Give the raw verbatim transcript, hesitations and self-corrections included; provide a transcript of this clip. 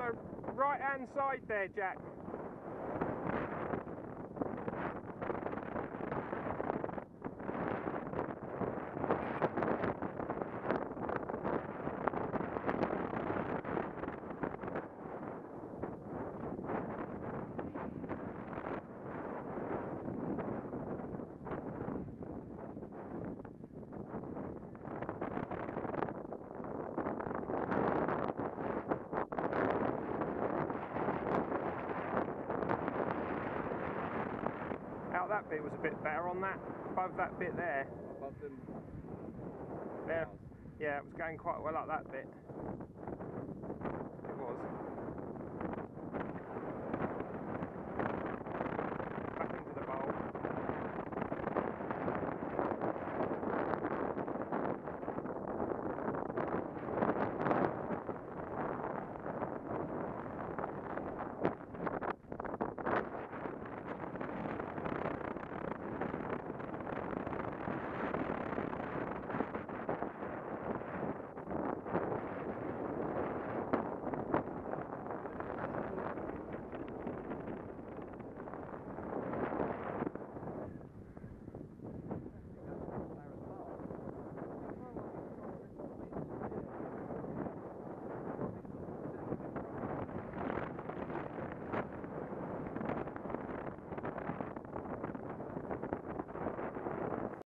on the right hand side there, Jack. That bit was a bit better on that, above that bit there. Above them. There. Yeah, it was going quite well up that bit. It was.